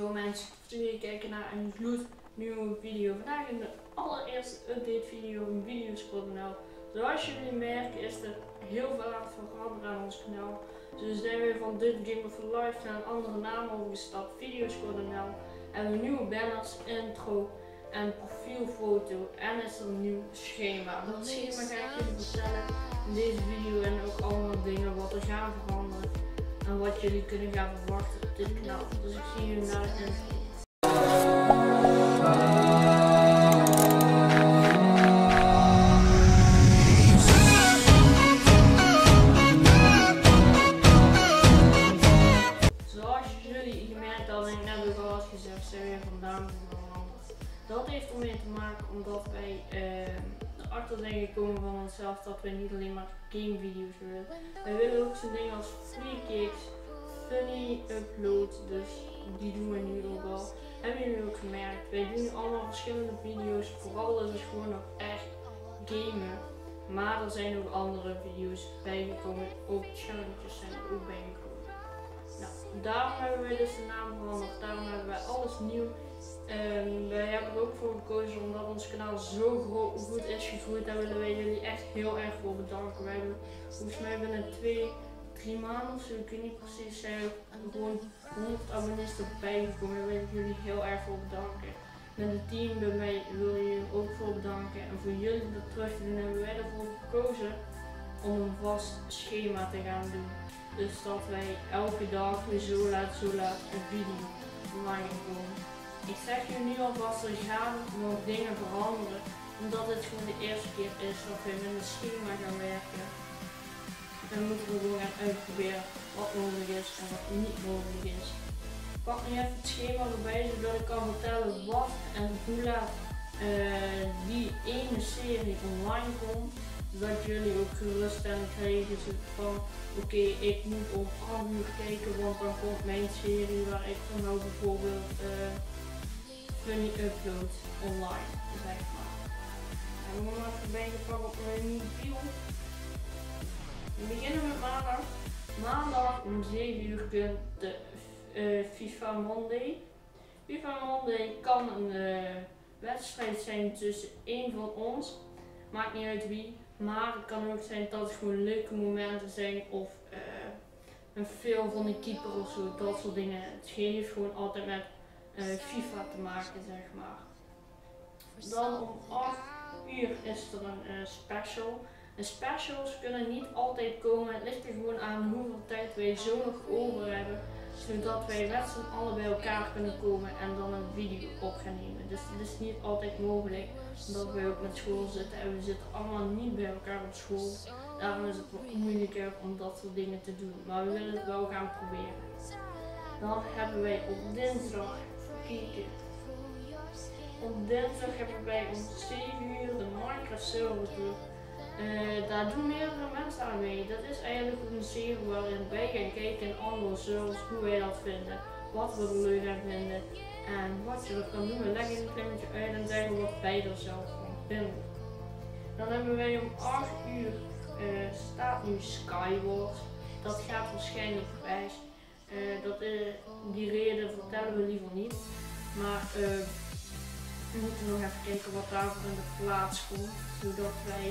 Yo mensen, jullie kijken naar een gloednieuwe video. Vandaag in de allereerste update video van Video Squad NL. Zoals jullie merken is er heel veel aan het veranderen aan ons kanaal. Dus zijn we van dit Game of Life naar een andere naam overgestapt, Video Squad NL. En we nieuwe banners, intro en profielfoto. En is er een nieuw schema. Dat schema ga ik jullie vertellen in deze video en ook allemaal dingen wat er gaan veranderen. En wat jullie kunnen gaan verwachten op dit kanaal. Dus ik zie jullie naar de intro. Zoals jullie gemerkt hadden, ik net ook al had gezegd, zijn we weer vandaan veranderd. Dat heeft ermee te maken omdat wij erachter zijn gekomen van onszelf dat we niet alleen maar game video's willen. Wij willen ook zo'n ding als free kicks, funny upload, dus die doen we nu ook al. Hebben jullie ook gemerkt, wij doen nu allemaal verschillende video's, vooral dat is gewoon nog echt gamen. Maar er zijn ook andere video's bijgekomen, ook challenges zijn er ook bijgekomen. Nou, daarom hebben wij dus de naam veranderd, daarom hebben wij alles nieuw. Wij hebben er ook voor gekozen omdat ons kanaal zo goed is gegroeid. Daar willen wij jullie echt heel erg voor bedanken. Wij hebben volgens mij binnen 2-3 maanden of zo, ik weet niet precies, zijn er gewoon 100 abonnees erbij gekomen. Daar wil ik jullie heel erg voor bedanken. Met het team bij mij wil ik jullie ook voor bedanken. En voor jullie dat terug te doen hebben wij ervoor gekozen om een vast schema te gaan doen. Dus dat wij elke dag weer zo laat een video online komen. Ik zeg je nu alvast, er gaan nog dingen veranderen, omdat het gewoon de eerste keer is dat we met een schema gaan werken. Dan moeten we gewoon gaan uitproberen wat mogelijk is en wat niet mogelijk is. Ik pak nu even het schema erbij zodat ik kan vertellen wat en hoe laat die ene serie online komt. Zodat jullie ook geruststelling krijgen van oké, ik moet om 12 uur kijken, want dan komt mijn serie waar ik van nou bijvoorbeeld funny upload online, zeg maar. En we gaan even bijgepakt op mijn nieuwe video. We beginnen met maandag. Maandag om 7 uur kunt de FIFA Monday. FIFA Monday kan een wedstrijd zijn tussen één van ons, maakt niet uit wie, maar het kan ook zijn dat het gewoon leuke momenten zijn of een film van de keeper of zo, dat soort dingen. Het heeft gewoon altijd met FIFA te maken, zeg maar. Dan om 8 uur is er een special. En specials kunnen niet altijd komen, het ligt er gewoon aan hoeveel tijd wij zo nog over hebben, zodat wij wedstrijden alle bij elkaar kunnen komen en dan een video op gaan nemen. Dus dat is niet altijd mogelijk, omdat wij ook met school zitten en we zitten allemaal niet bij elkaar op school. Daarom is het wat moeilijker om dat soort dingen te doen, maar we willen het wel gaan proberen. Dan hebben wij op dinsdag gekeken. Op dinsdag hebben wij om 7 uur de Minecraft Silver. Daar doen meerdere mensen aan mee. Dat is eigenlijk een serie waarin wij gaan kijken in andere servers hoe wij dat vinden, wat we er leuk aan vinden en wat je er kan doen. We leggen een kleintje uit en zeggen wat wij er zelf van vinden. Dan hebben wij om 8 uur staat nu Skyward. Dat gaat waarschijnlijk weg. Die reden vertellen we liever niet. Maar we moeten nog even kijken wat daarvoor in de plaats komt. Zodat wij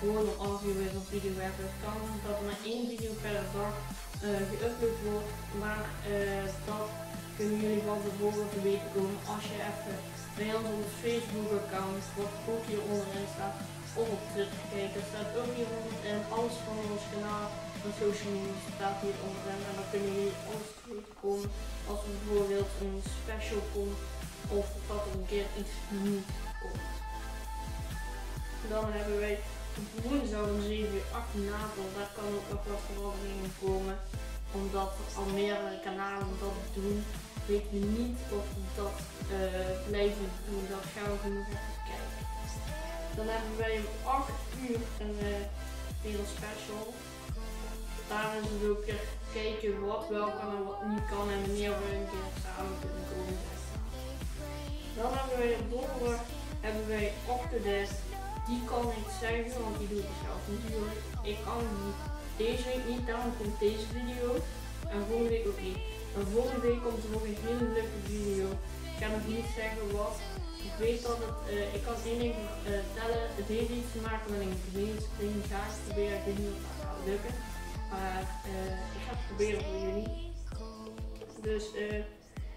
gewoon een afview weer een video hebben. Het kan dat er maar 1 video per dag geüpload wordt. Maar dat kunnen jullie van tevoren te weten komen als je even bij ons op het Facebook account, wat ook hieronder in staat, of op Twitter kijkt. Dat staat ook hieronder en alles van ons kanaal. Een social media staat hier onderin en dan kunnen jullie ons terugkomen als er bijvoorbeeld een special komt of dat er een keer iets niet komt. Dan hebben wij woensdag om 7 uur 8 Napel, daar kan ook nog wat veranderingen komen. Omdat al meerdere kanalen dat doen, weet je niet of dat blijven doen, dat gaan we nog even kijken. Dan hebben wij om 8 uur een wereld special. Daar is het ook kijken wat wel kan en wat niet kan en wanneer we een keer samen kunnen komen. Dan hebben wij op donderdag Octodesk. Die kan ik zeggen, want die doe ik zelf niet. Ik kan niet, deze week niet, daarom komt deze video en volgende week ook niet. En volgende week komt er nog een hele leuke video. Ik ga nog niet zeggen wat. Ik weet dat het, ik kan één ding vertellen. Het heeft iets te maken met een gamescreenshot. Ik probeer het niet te gaan lukken. Maar ik ga het proberen voor jullie. Dus,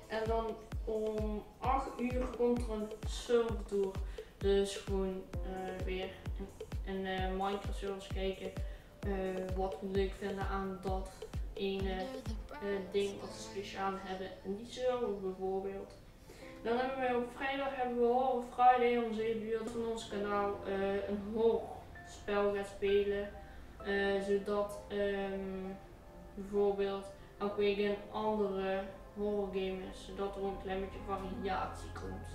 en dan om 8 uur komt er een server tour. Dus gewoon weer een Minecraft servers kijken. Wat we leuk vinden aan dat ene ding wat we speciaal hebben. En die server bijvoorbeeld. Dan hebben wij op vrijdag Horror Friday, om 7 uur van ons kanaal, een horrorspel gaat spelen. Zodat bijvoorbeeld elke week een andere horror game is, zodat er een klein beetje variatie komt.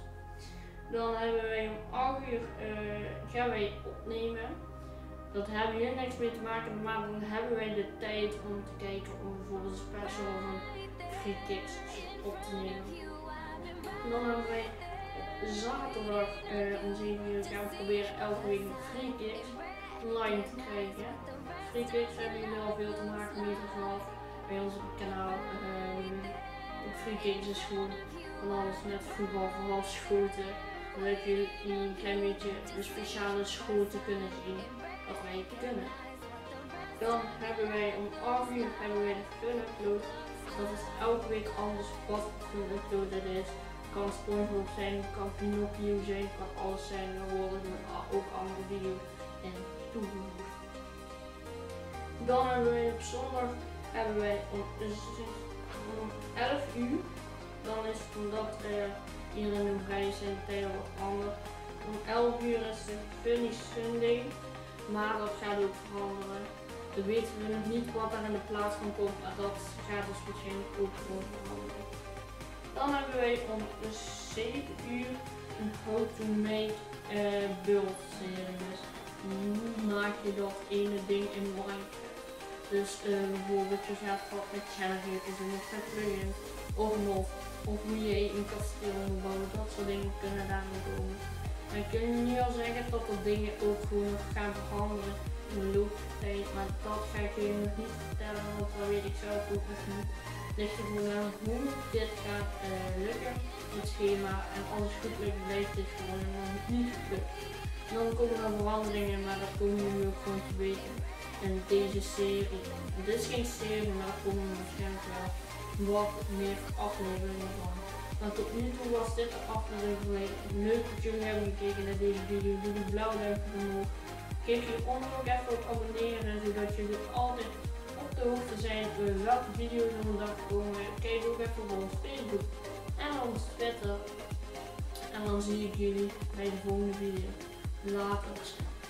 Dan hebben wij om 8 uur gaan wij opnemen. Dat hebben hier niks mee te maken, maar dan hebben wij de tijd om te kijken om bijvoorbeeld een special van Free Kicks op te nemen. En dan hebben wij op zaterdag om 7 uur gaan we proberen elke week Free Kicks online te krijgen. Free Kicks hebben jullie al veel te maken in ieder geval bij ons op het kanaal. Free Kicks is gewoon van alles met voetbal, vooral schoten. Dan heb je een klein beetje de speciale schoten kunnen zien wat wij kunnen. Dan hebben wij om 8 uur de fun-upload. Dat is elke week anders wat fun-upload dit is. Het kan SpongeBob zijn, het kan Pinocchio zijn, het kan alles zijn. Dan worden er ook andere video's in toegevoegd. Dan hebben wij op zondag om 11 uur. Dan is het omdat iedereen in vrij zijn, het heel wat anders. Om 11 uur is het Funny Sunday, maar dat gaat ook veranderen. We weten nog niet wat er in de plaats van komt, maar dat gaat dus waarschijnlijk ook gewoon veranderen. Dan hebben wij om 7 uur een How to Make Build serie. Dus hoe maak je dat ene ding in Minecraft? Dus bijvoorbeeld je gaat wat met generators doen of met plugins of nog. Of hoe je een kasteel moet bouwen, dat soort dingen kunnen daarin komen. En ik kan nu al zeggen dat er dingen ook gewoon gaan veranderen in de loop van de tijd, maar dat ga ik jullie nog niet vertellen, want dat weet ik zelf ook nog niet. Ligt er gewoon aan hoe dit gaat lukken, het schema, en als het goed lukt blijft dit gewoon en dan het niet lukt. En dan komen er veranderingen, maar dat komen jullie ook gewoon te weten in deze serie. En dit is geen serie, maar dat komen we waarschijnlijk wel wat meer afleveringen van. Maar tot nu toe was dit de aflevering. Leuk dat jullie hebben gekeken naar deze video. Doe de blauwe duimpje omhoog. Klik hieronder ook even op abonneren, zodat jullie altijd op de hoogte zijn voor welke video's onderdag komen. Kijk ook even op ons Facebook en ons Twitter. En dan zie ik jullie bij de volgende video. Later.